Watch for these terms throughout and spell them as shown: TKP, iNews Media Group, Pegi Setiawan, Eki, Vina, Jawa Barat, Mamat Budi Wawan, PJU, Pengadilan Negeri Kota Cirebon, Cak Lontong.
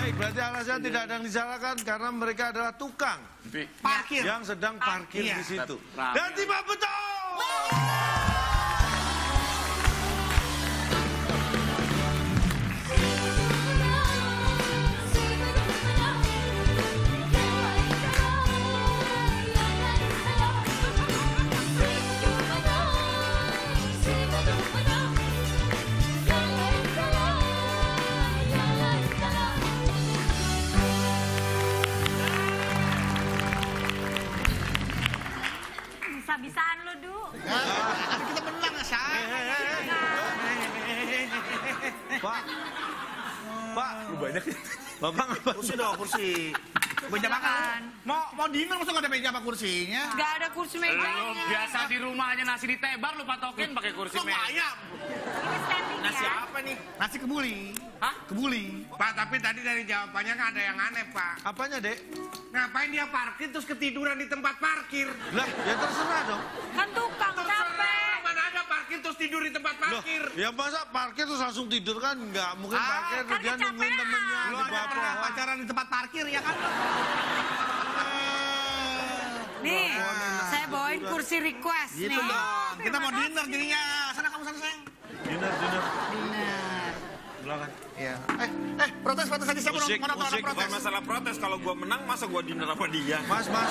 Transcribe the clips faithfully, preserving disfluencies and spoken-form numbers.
Baik, berarti alasan tidak ada yang disalahkan karena mereka adalah tukang parkir yang sedang parkir di situ. Dan tiba betul. Bisa-bisaan lu, Du. Tapi kita menang, Sa. Pak. Pak, lu banyak ya? Bapak ngapa? Kursi dong, kursi. Meja makan. Mau mau dinner masa nggak ada meja apa kursinya? Nggak ada kursi mejanya. Lu biasa di rumah aja nasi ditebar, lu patokin pakai kursi meja. Lu bayam. Nasi apa nih? Nasi kebuli. Hah? Kebuli. Pak, tapi tadi dari jawabannya kan ada yang aneh, Pak. Apanya, Dek? Ngapain dia parkir terus ketiduran di tempat parkir? Lah, ya terserah dong. Kan tukang capek. Mana ada parkir terus tidur di tempat parkir? Loh, ya masa parkir terus langsung tidur kan? Nggak mungkin ah, parkir kan dia nungguin temennya. Lo ada pernah pacaran di tempat parkir, ya kan? Nih, nah, saya bawain tiduran. Kursi request gitu nih. Gitu dong, kita mau dinner jadinya. Sana kamu, sana sayang. Dinner, dinner. Dinner. Iya. Eh, eh, protes, protes aja siapa musik, orang, musik, orang protes. Bukan masalah protes, kalau gue menang masa gue dinner apa dia? Mas, mas,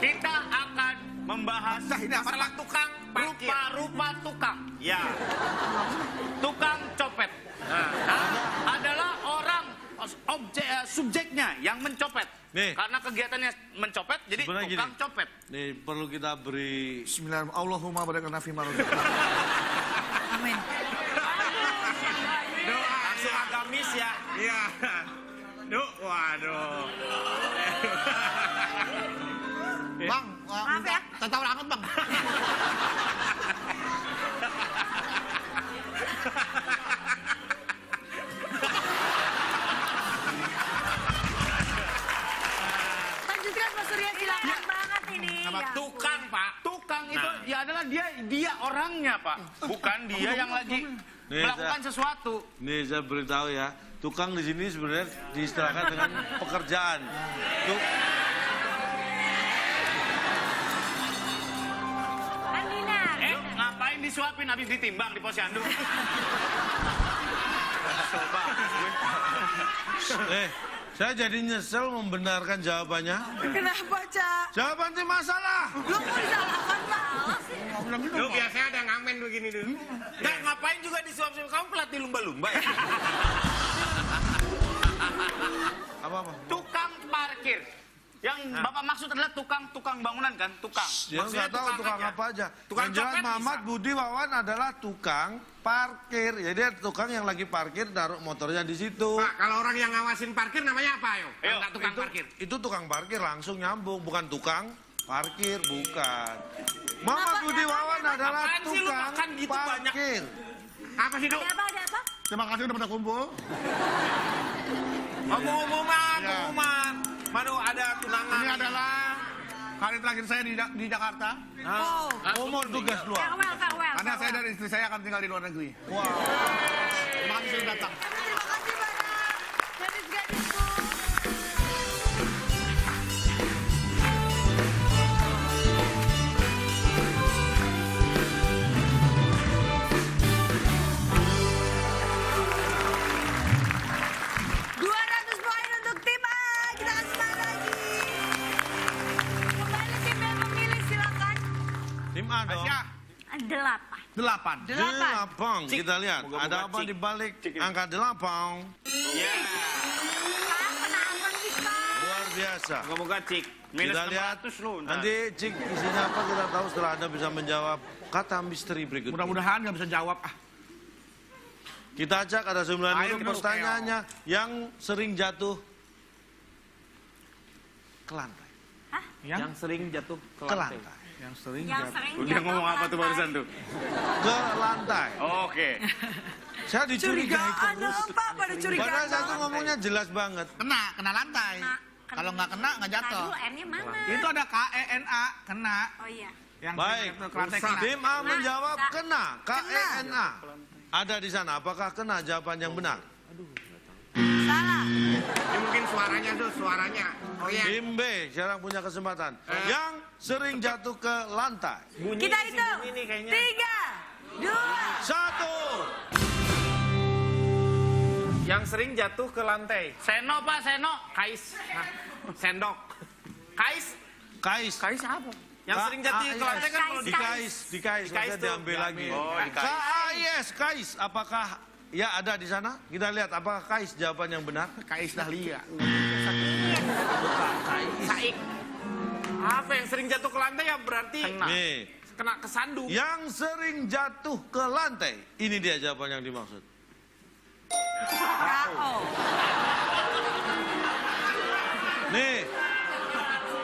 kita akan membahas nah, ini masalah tukang rupa-rupa tukang. Ya. Tukang copet. Nah, adalah orang objek subjeknya yang mencopet. Nih. Karena kegiatannya mencopet, jadi sebenarnya tukang gini. Copet. Nih perlu kita beri. Bismillahirrahmanirrahim. Allahumma barik lana fima razaqtana. Amin. Agamis ya, iya, duh, waduh, bang, maaf ya, tetap hangat bang, lanjutkan Pak Surya silakan banget ini, tukang Pak, tukang itu ya adalah dia dia orangnya Pak, bukan dia yang lagi Nih, melakukan saya, sesuatu. Nih saya beritahu ya, tukang di sini sebenarnya diistilahkan dengan pekerjaan. Tuk... Andina. Eh, ngapain disuapin habis ditimbang di posyandu? eh, saya jadi nyesel membenarkan jawabannya. Kenapa, Cak? Jawaban sih masalah. Lu kok disalahkan malas sih? Lu biasanya ada ngamen begini dulu. Nggak, ngapain juga disuap-suap. Kamu pelatih lumba-lumba ya? Apa-apa? Tukang parkir. Yang nah. Bapak maksud adalah tukang-tukang bangunan kan? Tukang. Ya nggak tahu tukang, tukang apa aja. Tukang yang jelas Mamat Budi Wawan adalah tukang parkir. Jadi ya, tukang yang lagi parkir taruh motornya di situ. Pak, kalau orang yang ngawasin parkir namanya apa yo? Yo enggak tukang itu, parkir. Itu tukang parkir langsung nyambung, bukan tukang parkir, bukan. Mamat Budi Wawan adalah tukang gitu parkir. Banyak. Apa sih, Dok? Ada apa, ada apa? Terima kasih udah pada kumpul. Pengumuman, pengumuman. Manu ada tunangan. Ini adalah kali terakhir saya di, di Jakarta. Oh. Umur tugas dua. Kak Wel, Kak Wel. Karena saya dari istri saya akan tinggal di luar negeri. Wow. Terima kasih sudah datang. Terima kasih banyak. Gadis-gadisku. Delapan. Delapan. Delapan. Kita lihat ada apa di balik angka delapan. Iya. Luar biasa. Moga-moga Cik. Kita lihat nanti Cik isinya apa kita tahu setelah Anda bisa menjawab kata misteri berikutnya. Mudah-mudahan nggak bisa jawab ah. Kita ajak ada sembilan huruf pertanyaannya yang sering jatuh ke lantai. Hah? Yang sering jatuh ke lantai. Yang sering jatuh. Udah ngomong apa tuh barusan tuh? Ke lantai. Oh, oke. Okay. Saya dicurigai terus. Pak, pada curigaan. Padahal saya tuh ngomongnya jelas banget. Kena, kena lantai. Kalau nggak kena, nggak jatuh. Itu ada K E N A, kena. Oh iya. Yang baik, Dim A menjawab kena, K E N A. Ada di sana, apakah kena jawaban yang benar? Aduh, nggak tahu. Salah. Ini mungkin suaranya tuh, suaranya. Oh ya. Imbe jarang punya kesempatan. Eh. Yang sering jatuh ke lantai. Bunyi kita hitung. Tiga, dua, satu. Yang sering jatuh ke lantai. Seno Pak, Seno. Kais. Nah, sendok. Kais. Kais. Kais apa? Yang sering jatuh ke lantai kan kalau di kais. Di kais. Kais diambil lagi. Oh, di kais. Kais. Kais. Apakah ya ada di sana? Kita lihat apakah Kais jawaban yang benar? Kais Dahlia. Saik. Apa yang sering jatuh ke lantai ya berarti kena. Nih. Kena kesandung. Yang sering jatuh ke lantai. Ini dia jawaban yang dimaksud. K O. Nih.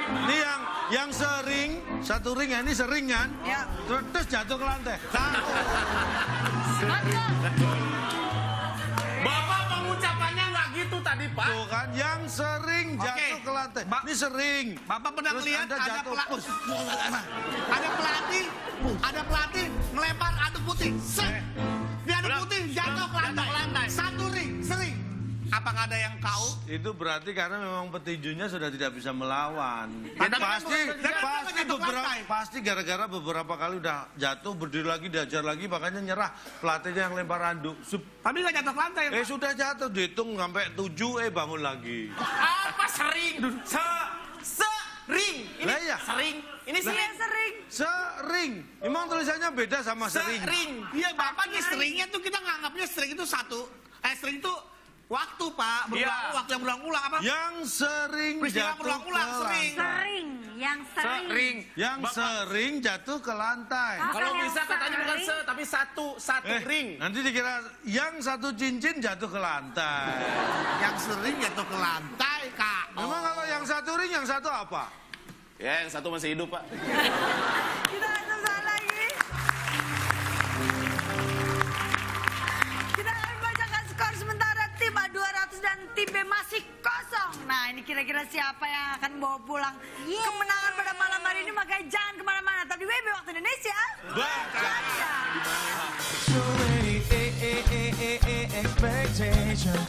Ini yang yang sering satu ring ini sering kan? Ya. Terus jatuh ke lantai. Bapak pengucapannya nggak gitu tadi Pak. Tuh kan, yang sering jatuh ke lantai. Ini sering. Bapak pernah lihat ada pelatih, ada pelatih, ada pelatih melempar adu putih. Dia adu putih jatuh ke lantai. Satu ring, sering. Apa nggak ada yang kau? Itu berarti karena memang petinjunya sudah tidak bisa melawan. Pasti, pasti beberapa, pasti gara-gara beberapa kali udah jatuh berdiri lagi, diajar lagi, makanya nyerah. Pelatihnya yang lempar anduk. Tapi nggak jatuh lantai. Eh sudah jatuh, dihitung sampai tujuh, eh bangun lagi. Apa sering? Se, sering. Ini sering. Ini sering. Sering. Emang tulisannya beda sama sering. Sering. Iya bapak nih seringnya tuh kita nganggapnya sering itu satu. Eh sering itu waktu Pak, berulang-ulang, ya. Waktu yang berulang-ulang apa? Yang sering peristiwa jatuh berulang-ulang sering. Sering, yang sering. Sering, yang Bapak. Sering jatuh ke lantai. Apa kalau bisa sering? Katanya bukan se, tapi satu, satu eh, ring. Nanti dikira yang satu cincin jatuh ke lantai. Yang sering jatuh ke lantai, Kak. Memang oh. Kalau yang satu ring, yang satu apa? Ya, yang satu masih hidup, Pak. Kita langsung salah lagi. Kita akan bacakan skor sebentar. Tim A dua ratus dan tim B masih kosong. Nah ini kira-kira siapa yang akan bawa pulang yeay kemenangan pada malam hari ini. Makanya jangan kemana-mana. Tapi di W B Waktu Indonesia Baca.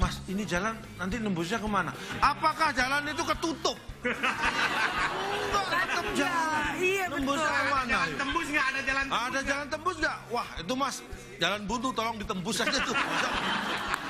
Mas ini jalan nanti nembusnya kemana? Apakah jalan itu ketutup? Enggak tetap jalan. Iya betul. Jalan tembus nggak ada jalan tembus? Ada jalan tembus nggak? Wah itu mas jalan buntu tolong ditembus aja tuh.